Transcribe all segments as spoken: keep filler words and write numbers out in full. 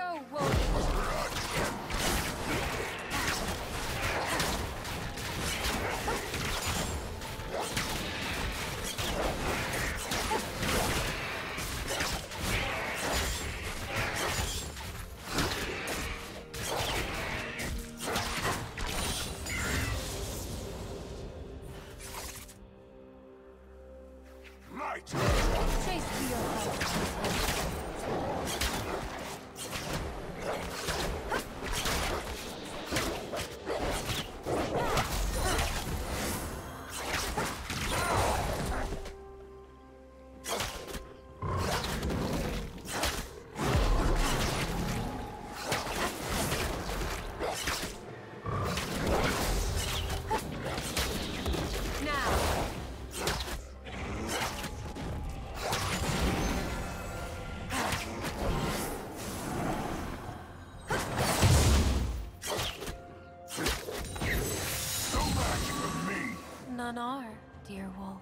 Go, Wolf! None are, dear Wolf.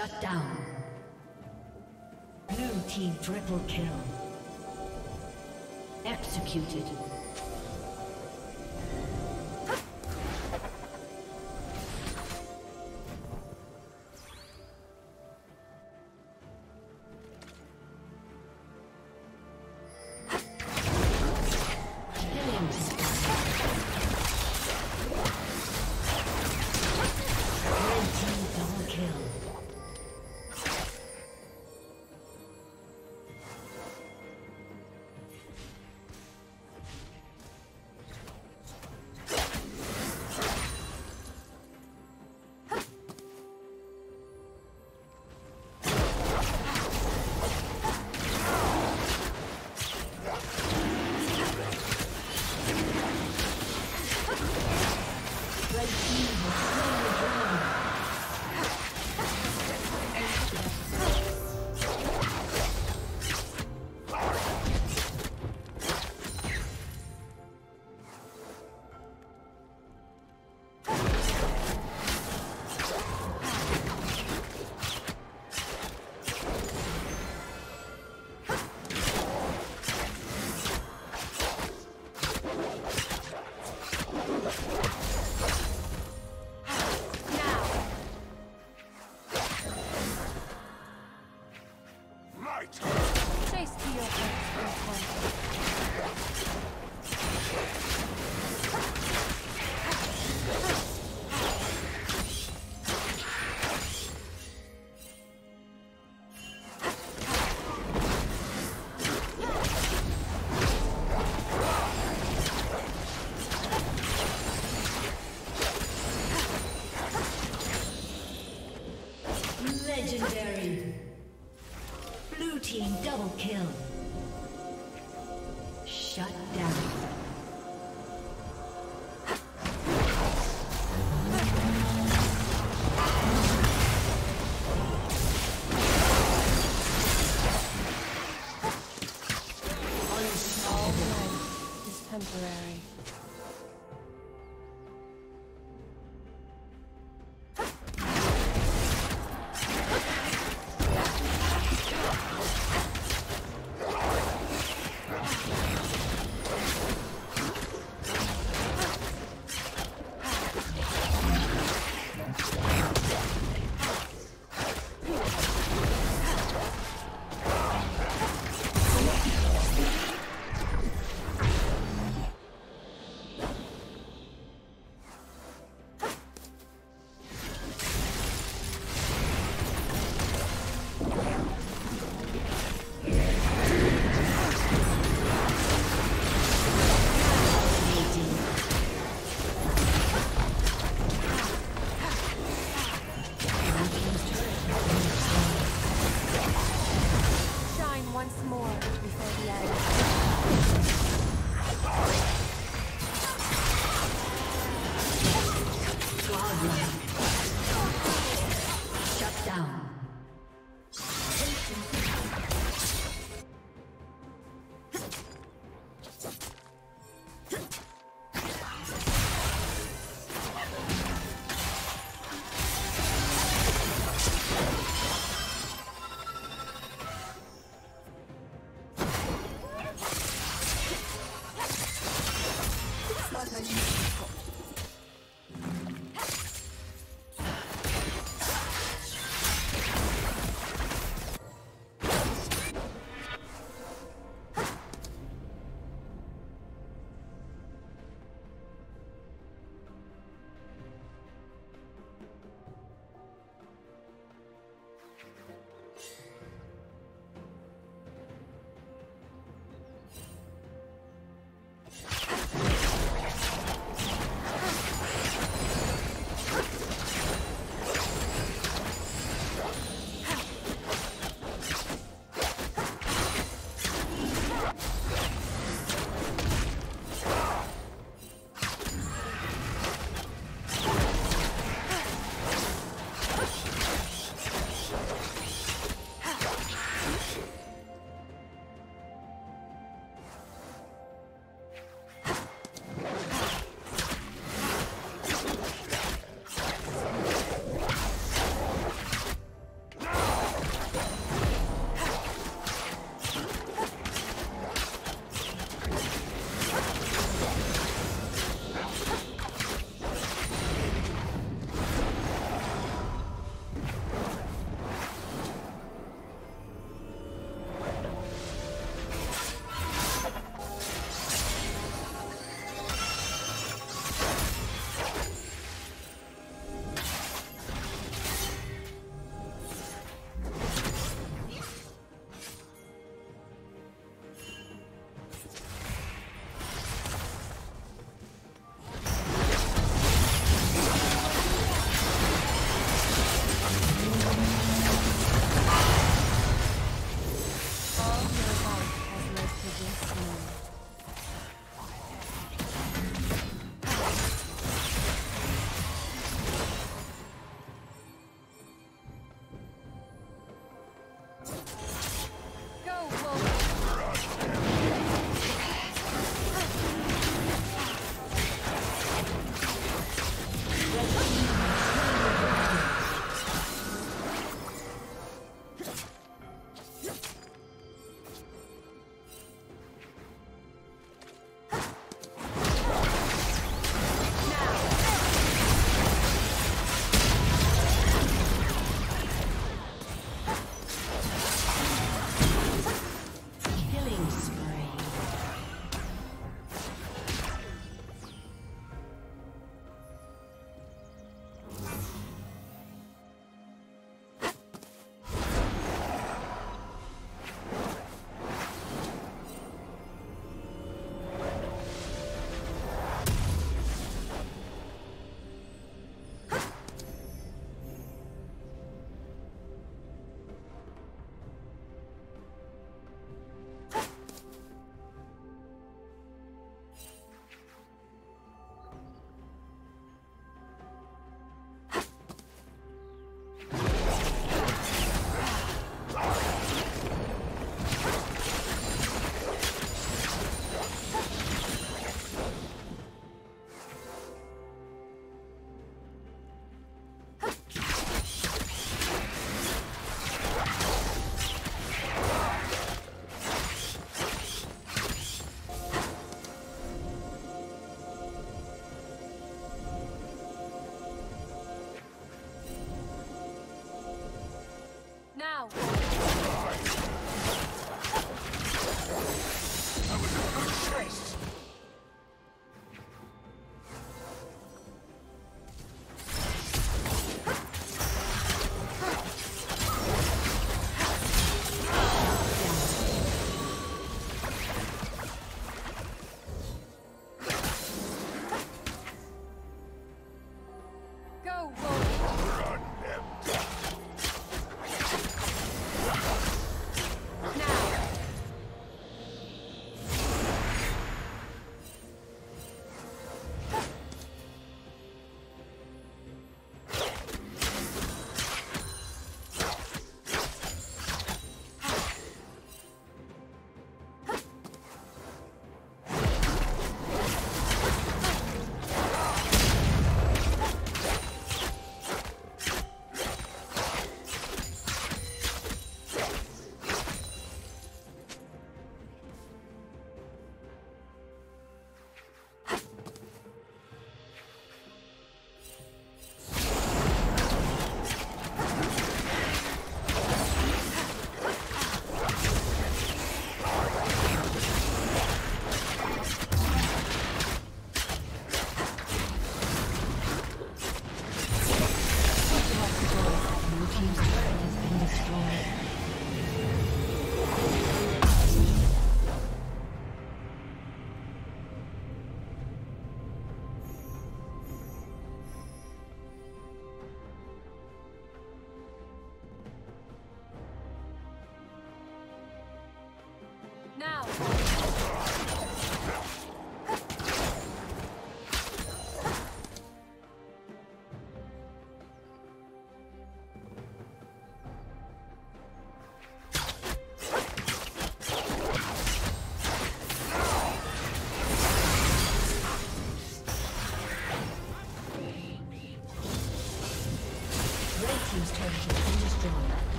Shut down. Blue team triple kill. Executed. Legendary. Blue team double kill. Shut down.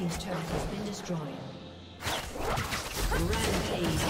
team's turret has been destroyed. Rampage.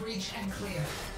Breach and clear.